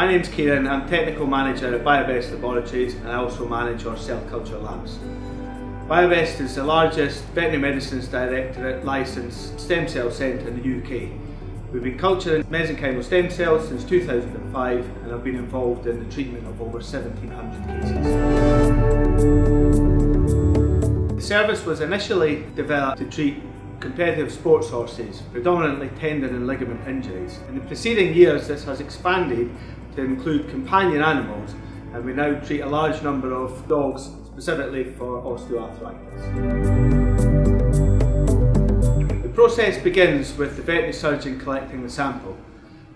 My name's Kieran, I'm Technical Manager at BioBest Laboratories and I also manage our cell culture labs. BioBest is the largest veterinary medicines directorate licensed stem cell centre in the UK. We've been culturing mesenchymal stem cells since 2005 and I've been involved in the treatment of over 1,700 cases. The service was initially developed to treat competitive sports horses, predominantly tendon and ligament injuries. In the preceding years this has expanded to include companion animals and we now treat a large number of dogs specifically for osteoarthritis. The process begins with the veterinary surgeon collecting the sample.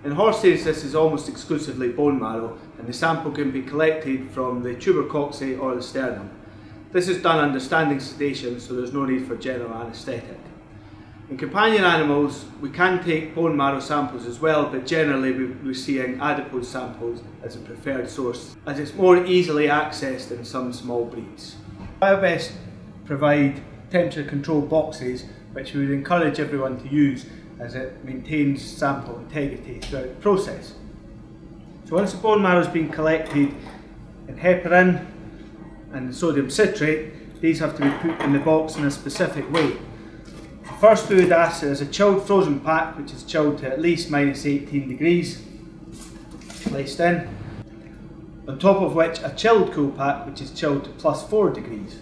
In horses this is almost exclusively bone marrow and the sample can be collected from the tubercoxy or the sternum. This is done under standing sedation so there's no need for general anaesthetic. In companion animals, we can take bone marrow samples as well, but generally we're seeing adipose samples as a preferred source, as it's more easily accessed in some small breeds. BioBest provide temperature-controlled boxes, which we would encourage everyone to use, as it maintains sample integrity throughout the process. So once the bone marrow has been collected in heparin and sodium citrate, these have to be put in the box in a specific way. The first food acid is a chilled frozen pack, which is chilled to at least -18 degrees, placed in, on top of which a chilled cool pack, which is chilled to +4 degrees.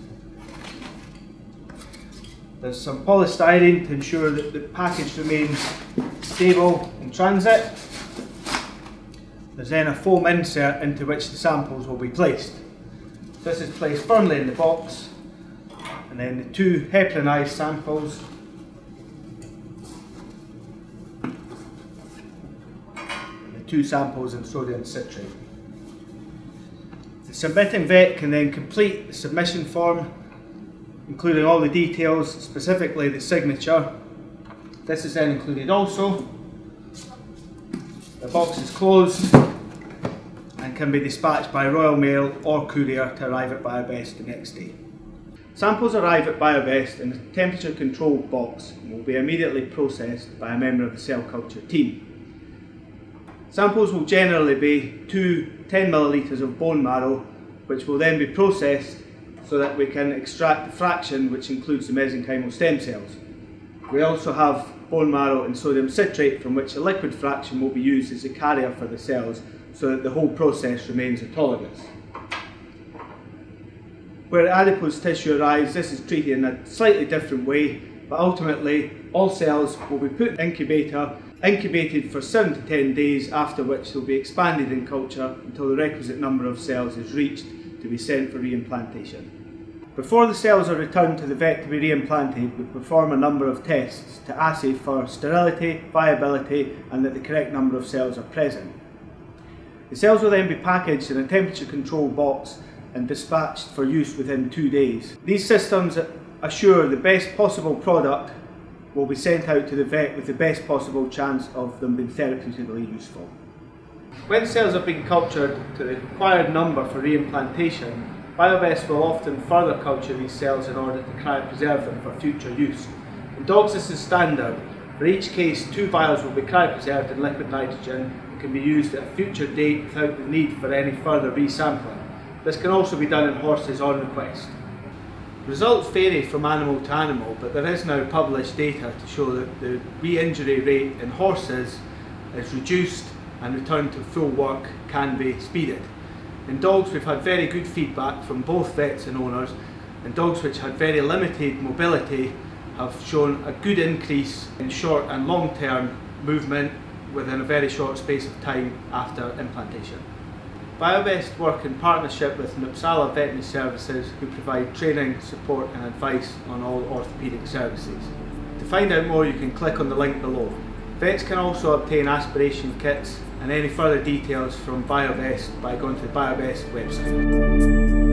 There's some polystyrene to ensure that the package remains stable in transit. There's then a foam insert into which the samples will be placed. This is placed firmly in the box, and then the two heparinized samples in sodium citrate. The submitting vet can then complete the submission form, including all the details, specifically the signature. This is then included also. The box is closed and can be dispatched by Royal Mail or courier to arrive at BioBest the next day. Samples arrive at BioBest in a temperature-controlled box and will be immediately processed by a member of the cell culture team. Samples will generally be 2 10 millilitres of bone marrow, which will then be processed so that we can extract the fraction, which includes the mesenchymal stem cells. We also have bone marrow and sodium citrate, from which a liquid fraction will be used as a carrier for the cells so that the whole process remains autologous. Where adipose tissue arrives, this is treated in a slightly different way, but ultimately all cells will be put in the incubator, incubated for 7 to 10 days, after which they'll be expanded in culture until the requisite number of cells is reached to be sent for reimplantation. Before the cells are returned to the vet to be reimplanted, we perform a number of tests to assay for sterility, viability and that the correct number of cells are present. The cells will then be packaged in a temperature controlled box and dispatched for use within 2 days. These systems assure the best possible product will be sent out to the vet with the best possible chance of them being therapeutically useful. When cells have been cultured to the required number for reimplantation, BioBest will often further culture these cells in order to cryopreserve them for future use. In dogs this is standard. For each case, 2 vials will be cryopreserved in liquid nitrogen and can be used at a future date without the need for any further resampling. This can also be done in horses on request. Results vary from animal to animal, but there is now published data to show that the re-injury rate in horses is reduced and return to full work can be speeded. In dogs we've had very good feedback from both vets and owners, and dogs which had very limited mobility have shown a good increase in short and long term movement within a very short space of time after implantation. BioBest work in partnership with Nupsala Veterinary Services, who provide training, support and advice on all orthopaedic services. To find out more you can click on the link below. Vets can also obtain aspiration kits and any further details from BioBest by going to the BioBest website.